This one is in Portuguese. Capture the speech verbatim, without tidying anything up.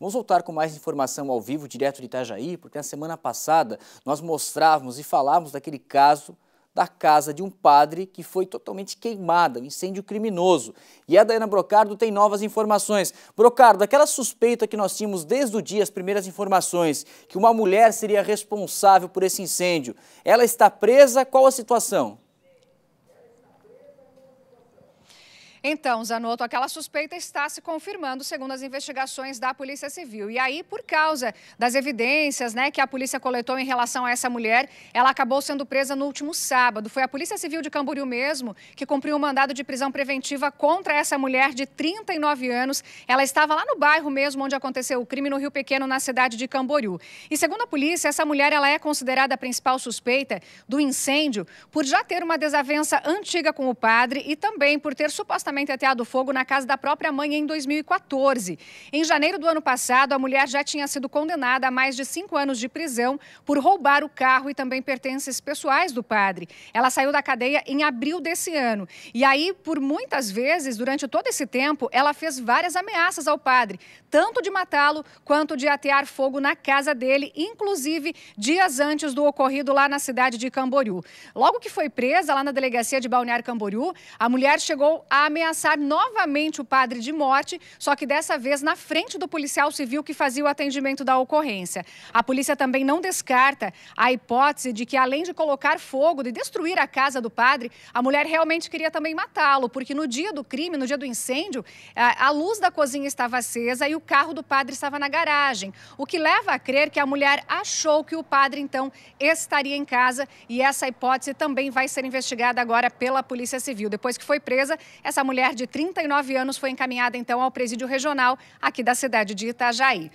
Vamos voltar com mais informação ao vivo, direto de Itajaí, porque na semana passada nós mostrávamos e falávamos daquele caso da casa de um padre que foi totalmente queimada, um incêndio criminoso. E a Dayana Brocardo tem novas informações. Brocardo, aquela suspeita que nós tínhamos desde o dia, as primeiras informações, que uma mulher seria responsável por esse incêndio. Ela está presa, qual a situação? Então, Zanotto, aquela suspeita está se confirmando, segundo as investigações da Polícia Civil. E aí, por causa das evidências, né, que a polícia coletou em relação a essa mulher, ela acabou sendo presa no último sábado. Foi a Polícia Civil de Camboriú mesmo que cumpriu um mandado de prisão preventiva contra essa mulher de trinta e nove anos. Ela estava lá no bairro mesmo onde aconteceu o crime, no Rio Pequeno, na cidade de Camboriú. E segundo a polícia, essa mulher ela é considerada a principal suspeita do incêndio por já ter uma desavença antiga com o padre e também por ter supostamente ateado fogo na casa da própria mãe em dois mil e quatorze. Em janeiro do ano passado, a mulher já tinha sido condenada a mais de cinco anos de prisão por roubar o carro e também pertences pessoais do padre. Ela saiu da cadeia em abril desse ano. E aí, por muitas vezes, durante todo esse tempo, ela fez várias ameaças ao padre, tanto de matá-lo quanto de atear fogo na casa dele, inclusive dias antes do ocorrido lá na cidade de Camboriú. Logo que foi presa lá na delegacia de Balneário Camboriú, a mulher chegou a ameaçar ameaçar novamente o padre de morte, só que dessa vez na frente do policial civil que fazia o atendimento da ocorrência. A polícia também não descarta a hipótese de que, além de colocar fogo, de destruir a casa do padre, a mulher realmente queria também matá-lo, porque no dia do crime, no dia do incêndio, a luz da cozinha estava acesa e o carro do padre estava na garagem, o que leva a crer que a mulher achou que o padre, então, estaria em casa, e essa hipótese também vai ser investigada agora pela Polícia Civil. Depois que foi presa, essa mulher de trinta e nove anos foi encaminhada então ao presídio regional aqui da cidade de Itajaí.